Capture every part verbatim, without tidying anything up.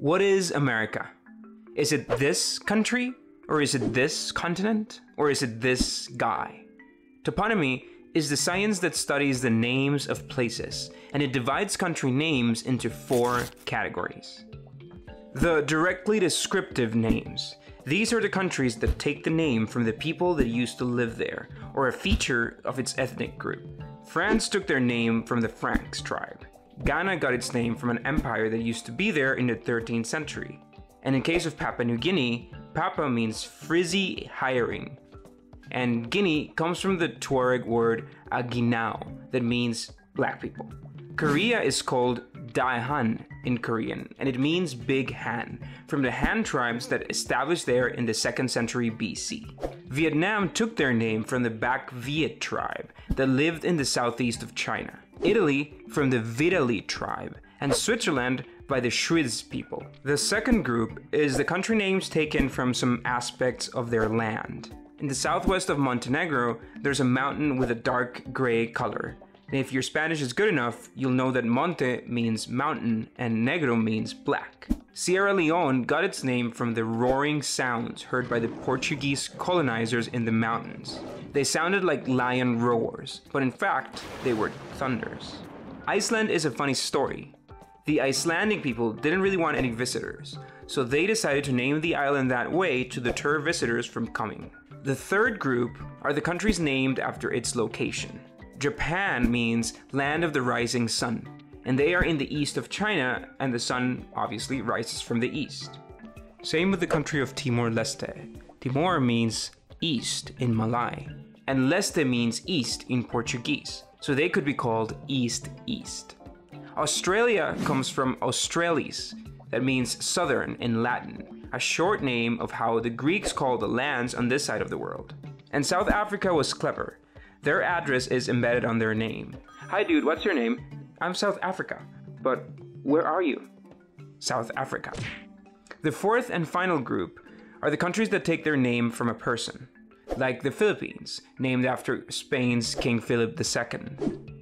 What is America? Is it this country? Or is it this continent? Or is it this guy? Toponymy is the science that studies the names of places, and it divides country names into four categories. The directly descriptive names. These are the countries that take the name from the people that used to live there, or a feature of its ethnic group. France took their name from the Franks tribe. Ghana got its name from an empire that used to be there in the thirteenth century. And in case of Papua New Guinea, Papa means frizzy hiring. And Guinea comes from the Tuareg word aginao that means black people. Korea is called Daehan in Korean, and it means Big Han, from the Han tribes that established there in the second century B C. Vietnam took their name from the Bac Viet tribe that lived in the southeast of China, Italy from the Vitali tribe, and Switzerland by the Schwyz people. The second group is the country names taken from some aspects of their land. In the southwest of Montenegro, there's a mountain with a dark gray color. And if your Spanish is good enough, you'll know that Monte means mountain and Negro means black. Sierra Leone got its name from the roaring sounds heard by the Portuguese colonizers in the mountains. They sounded like lion roars, but in fact, they were thunders. Iceland is a funny story. The Icelandic people didn't really want any visitors, so they decided to name the island that way to deter visitors from coming. The third group are the countries named after its location. Japan means land of the rising sun, and they are in the east of China, and the sun obviously rises from the east. Same with the country of Timor-Leste. Timor means east in Malay, and Leste means east in Portuguese, so they could be called east-east. Australia comes from Australis, that means southern in Latin, a short name of how the Greeks called the lands on this side of the world. And South Africa was clever. Their address is embedded on their name. Hi dude, what's your name? I'm South Africa. But where are you? South Africa. The fourth and final group are the countries that take their name from a person, like the Philippines, named after Spain's King Philip the Second.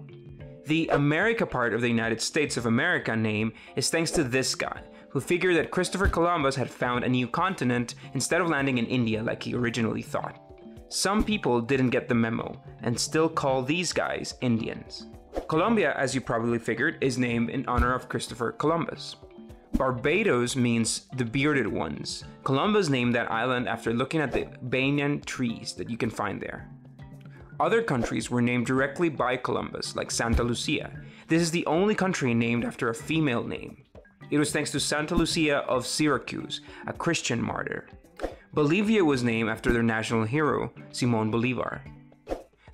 The America part of the United States of America name is thanks to this guy, who figured that Christopher Columbus had found a new continent instead of landing in India like he originally thought. Some people didn't get the memo and still call these guys Indians. Colombia, as you probably figured, is named in honor of Christopher Columbus. Barbados means the bearded ones. Columbus named that island after looking at the banyan trees that you can find there. Other countries were named directly by Columbus, like Santa Lucia. This is the only country named after a female name. It was thanks to Santa Lucia of Syracuse, a Christian martyr. Bolivia was named after their national hero, Simón Bolívar.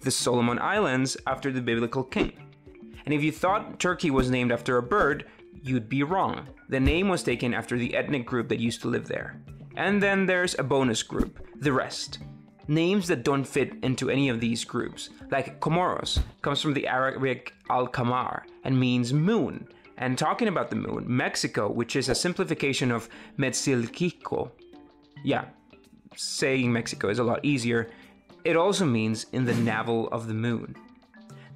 The Solomon Islands after the biblical king. And if you thought Turkey was named after a bird, you'd be wrong. The name was taken after the ethnic group that used to live there. And then there's a bonus group, the rest. Names that don't fit into any of these groups, like Comoros, comes from the Arabic Al-Qamar and means moon. And talking about the moon, Mexico, which is a simplification of Metzilquico. Yeah, saying Mexico is a lot easier. It also means in the navel of the moon.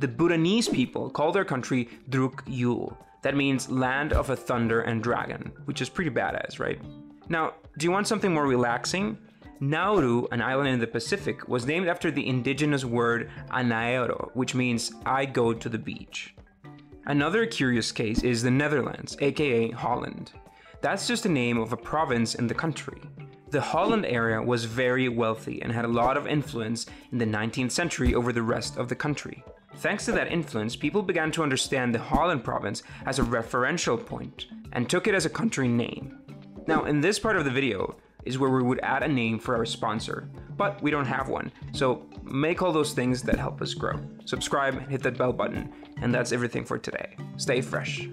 The Bhutanese people call their country Druk Yul. That means land of a thunder and dragon, which is pretty badass, right? Now, do you want something more relaxing? Nauru, an island in the Pacific, was named after the indigenous word anaero, which means I go to the beach. Another curious case is the Netherlands, aka Holland. That's just the name of a province in the country. The Holland area was very wealthy and had a lot of influence in the nineteenth century over the rest of the country. Thanks to that influence, people began to understand the Holland province as a referential point and took it as a country name. Now, in this part of the video is where we would add a name for our sponsor, but we don't have one, so make all those things that help us grow. Subscribe, hit that bell button, and that's everything for today. Stay fresh.